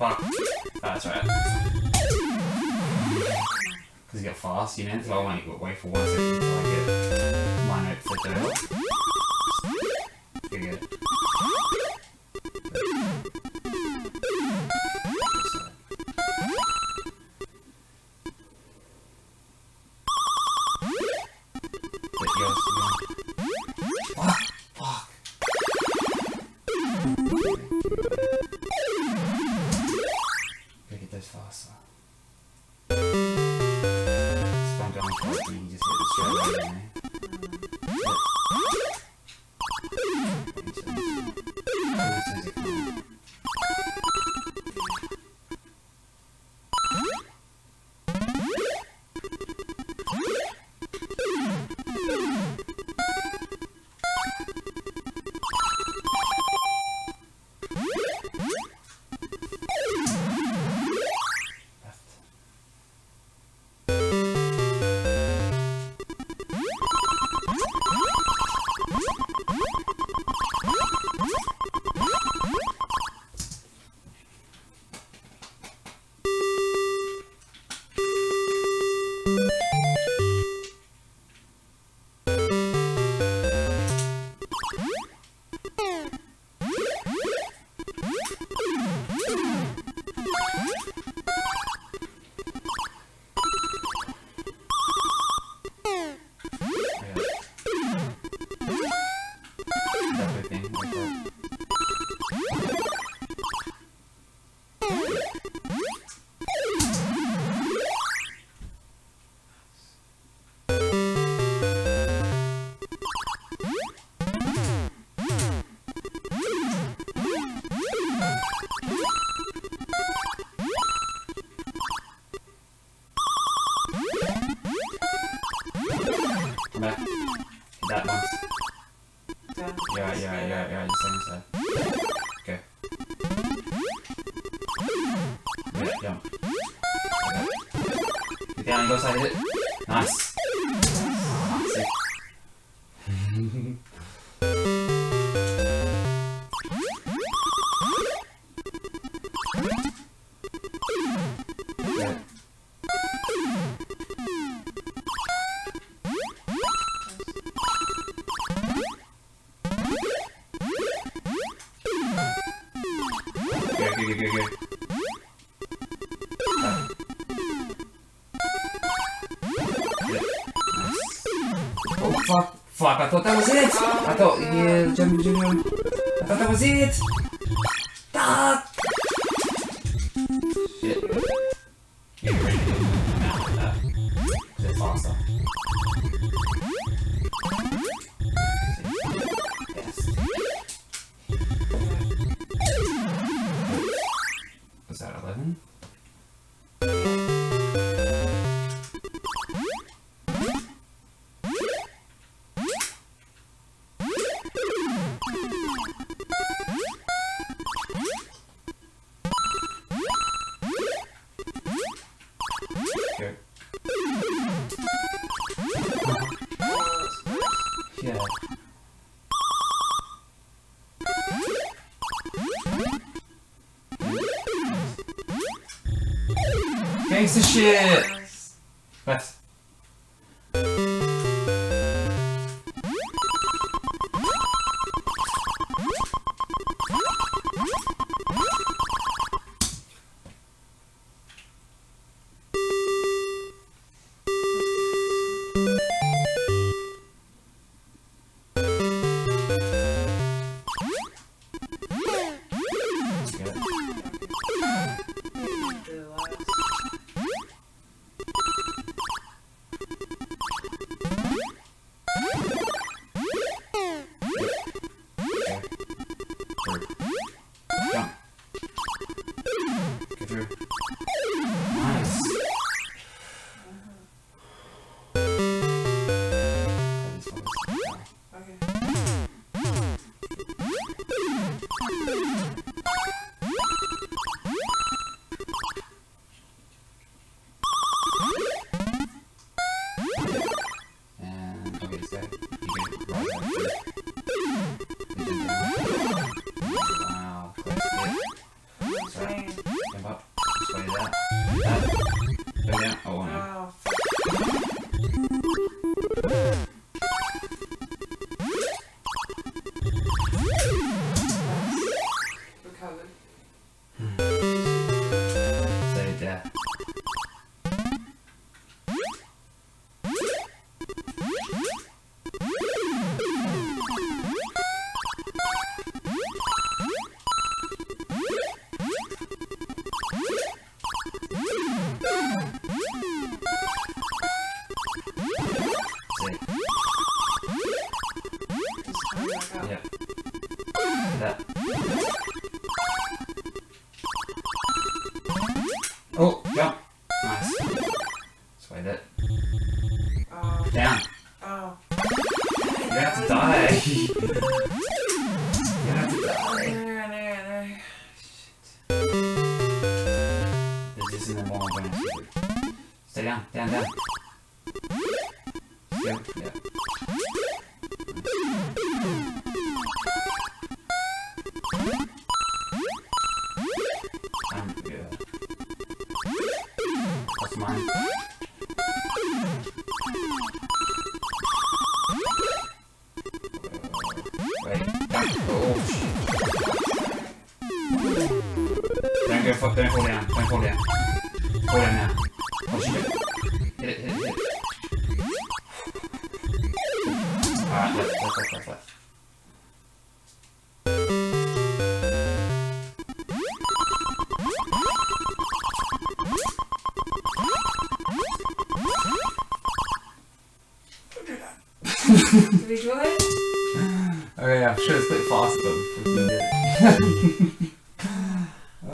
Fuck. That's right. Because it got fast, you know? So I won't wait for 1 second until I get my note for third. Here we go. I thought that was it! I thought, yeah, jump. I thought that was it! Ah! Shit. Yeah, ready to do that. It's faster. Yes. Was that 11? Thanks to shit! What? way. Jump up. This way to that. Go down. Oh, wow. Recovered. Stay there. Oh, jump! Nice. That's way that. Down. Oh. You're gonna have to die. You're gonna have to die. No. Shit. This isn't the one I'm gonna do. Stay down, down. Yep, don't fall down, Fall down now. Oh shit. Hit it, hit it. Alright, left. Don't do that. Did we do it? Okay, I should have split faster, but we did it.